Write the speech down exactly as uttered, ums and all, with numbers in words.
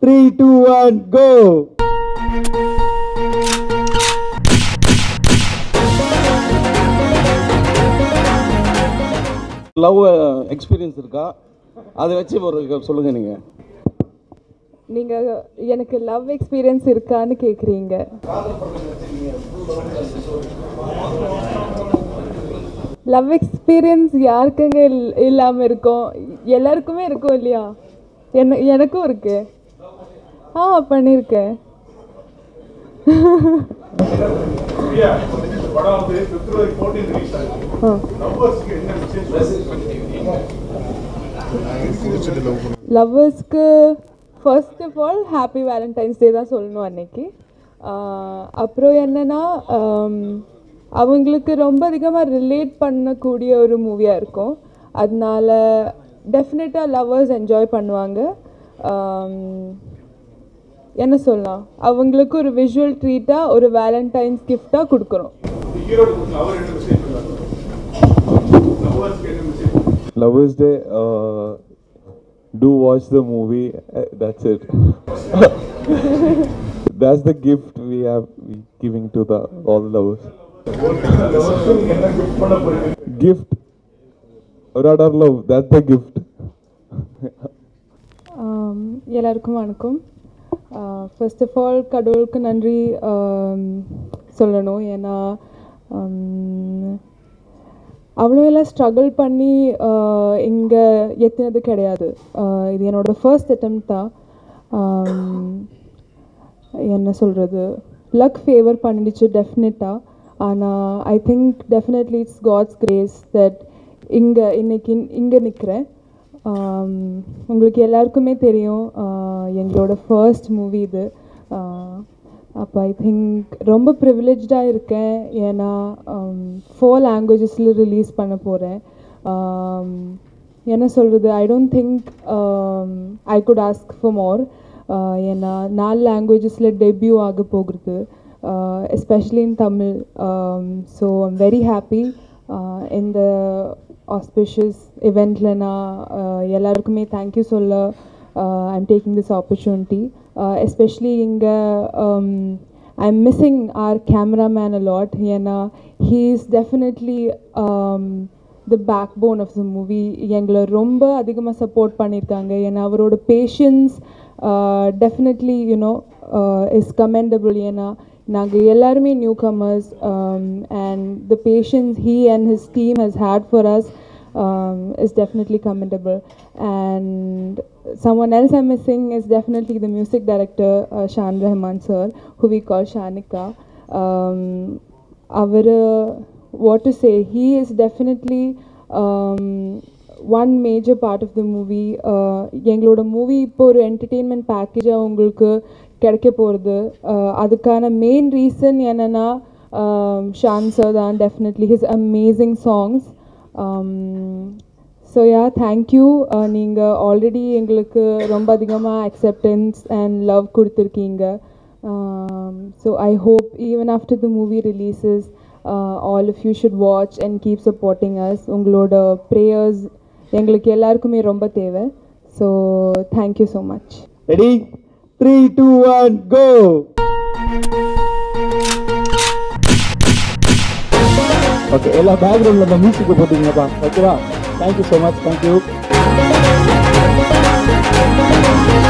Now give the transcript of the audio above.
Three, two, one, go! Love experience irka. Adhe vachchi porukka solunga neenga. Neenga enakku love experience irka nu kekkreenga. Love experience yaarkenga illama irukum ellarkume irukum illaya enakku irke ha pannirken yeah padam vandu February fourteenth release ah lovers ku enna message pannirukkeenga lovers ku first of all happy valentines day da solnu anniki appro enna na அவங்களுக்கு ரொம்ப அதிகமா relate பண்ணக்கூடிய ஒரு மூவியா இருக்கும் அதனால definitely lovers enjoy பண்ணுவாங்க என்ன சொல்லலாம் அவங்களுக்கு ஒரு விஷுவல் ட்ரீட்டா ஒரு வேலண்டைன்ஸ் gift-ஆ கொடுக்கிறோம் lovers day do watch the movie that's it that's the gift we have giving to the all the lovers gift Oru Adaar Love that's the gift um ellarkum vanakkam first of all kadavulukku nandri sollano ena avlo ella struggle panni inga yethinadu kedaiyadu idu enoda first attempt ah enna solradhu luck favor pannidichu definitely And uh, I think definitely it's God's grace that inga iniki inga nikren um ungalku ellarkume theriyum engaloda first movie idu appo I think romba privileged ah iruken ena four languages la release panna poren um ena solradhu I don't think um, I could ask for more ena four languages la debut aga pogurudhu Uh, especially in Tamil, um, so I'm very happy uh, in the auspicious event. Lena, yellarkume thank you solla. I'm taking this opportunity, uh, especially inga. Um, I'm missing our cameraman a lot. Yena, he is definitely um, the backbone of the movie. Yengla romba adigama support paniranga. Yena, avaroda patience uh, definitely you know uh, is commendable. Yena. Naga ellarme newcomers um, and the patience he and his team has had for us um, is definitely commendable and someone else I'm missing is definitely the music director uh, Shan Rahman sir who we call Shanika um, our uh, what to say he is definitely um, one major part of the movie engaloda uh, movie ipo or entertainment package ah ungalku கிடைக்க போறது அதுக்கான main reason என்னன்னா Shaan sir தான் definitely his amazing songs so yeah thank you நீங்கள் already எங்களுக்கு ரொம்ப அதிகமாக acceptance and love கொடுத்துருக்கீங்க so I hope even after the movie releases all of you should watch and keep supporting us உங்களோட prayers எங்களுக்கு எல்லாருக்குமே ரொம்ப தேவை so thank you so much ready Three, two, one, go! Okay, Ella background la music potinga pa. Okay, thank you so much. Thank you.